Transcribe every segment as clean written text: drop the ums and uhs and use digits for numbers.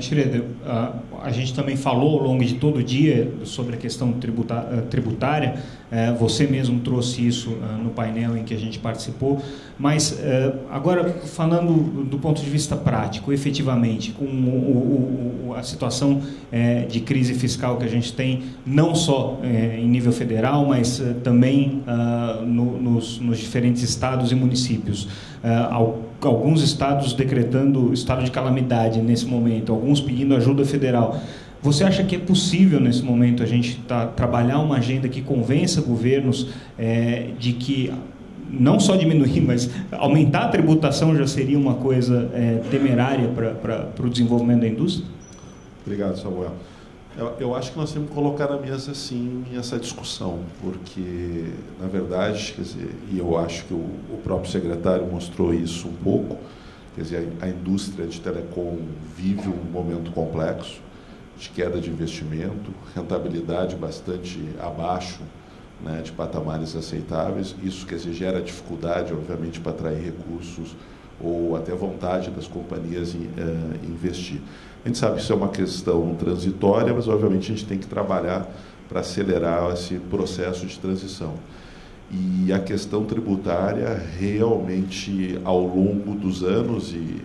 Shoroeder, a gente também falou ao longo de todo o dia sobre a questão tributária, você mesmo trouxe isso no painel em que a gente participou, mas agora falando do ponto de vista prático, efetivamente, com a situação de crise fiscal que a gente tem, não só em nível federal, mas também nos diferentes estados e municípios, alguns estados decretando estado de calamidade nesse momento, alguns pedindo ajuda federal. Você acha que é possível, nesse momento, a gente trabalhar uma agenda que convença governos de que não só diminuir, mas aumentar a tributação já seria uma coisa temerária para o desenvolvimento da indústria? Obrigado, Samuel. Eu acho que nós temos que colocar na mesa, sim, essa discussão, porque, na verdade, quer dizer, e eu acho que o próprio secretário mostrou isso um pouco, quer dizer, a indústria de telecom vive um momento complexo de queda de investimento, rentabilidade bastante abaixo, né, de patamares aceitáveis. Isso, quer dizer, gera dificuldade, obviamente, para atrair recursos ou até vontade das companhias em investir. A gente sabe que isso é uma questão transitória, mas, obviamente, a gente tem que trabalhar para acelerar esse processo de transição. E a questão tributária, realmente, ao longo dos anos, e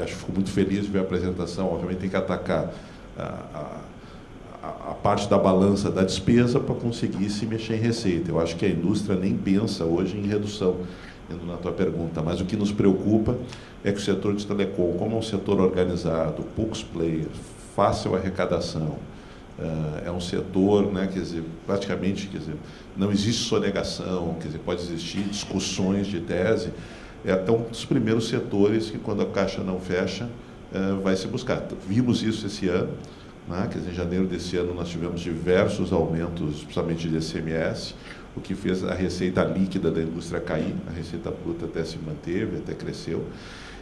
acho que fico muito feliz de ver a apresentação, obviamente, tem que atacar a parte da balança da despesa para conseguir se mexer em receita. Eu acho que a indústria nem pensa hoje em redução, indo na tua pergunta, mas o que nos preocupa é que o setor de telecom, como é um setor organizado, poucos players, fácil arrecadação, é um setor, né, quer dizer, praticamente, quer dizer, não existe sonegação, quer dizer, pode existir discussões de tese, é um dos primeiros setores que, quando a caixa não fecha, vai se buscar. Vimos isso esse ano, né, quer dizer, em janeiro desse ano nós tivemos diversos aumentos, principalmente de ICMS, o que fez a receita líquida da indústria cair, a receita bruta até se manteve, até cresceu.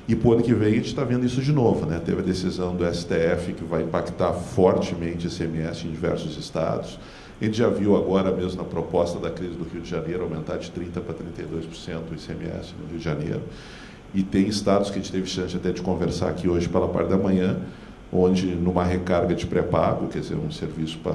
E para o ano que vem a gente está vendo isso de novo, né? Teve a decisão do STF que vai impactar fortemente o ICMS em diversos estados. A gente já viu agora mesmo na proposta da crise do Rio de Janeiro aumentar de 30% para 32% o ICMS no Rio de Janeiro. E tem estados que a gente teve chance até de conversar aqui hoje pela parte da manhã, onde numa recarga de pré-pago, quer dizer, um serviço para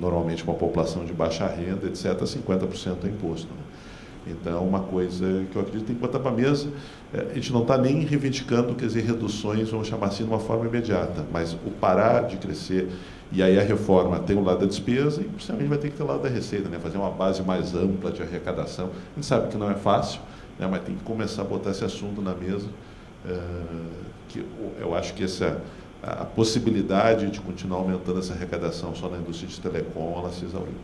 normalmente uma população de baixa renda, etc., 50% é imposto. Né? Então, uma coisa que eu acredito tem que botar para a mesa, a gente não está nem reivindicando, quer dizer, reduções, vamos chamar assim, de uma forma imediata, mas o parar de crescer, e aí a reforma tem o lado da despesa e, principalmente, vai ter que ter o lado da receita, né? Fazer uma base mais ampla de arrecadação. A gente sabe que não é fácil, né? Mas tem que começar a botar esse assunto na mesa, que eu acho que essa... a possibilidade de continuar aumentando essa arrecadação só na indústria de telecom, ela se exauriu.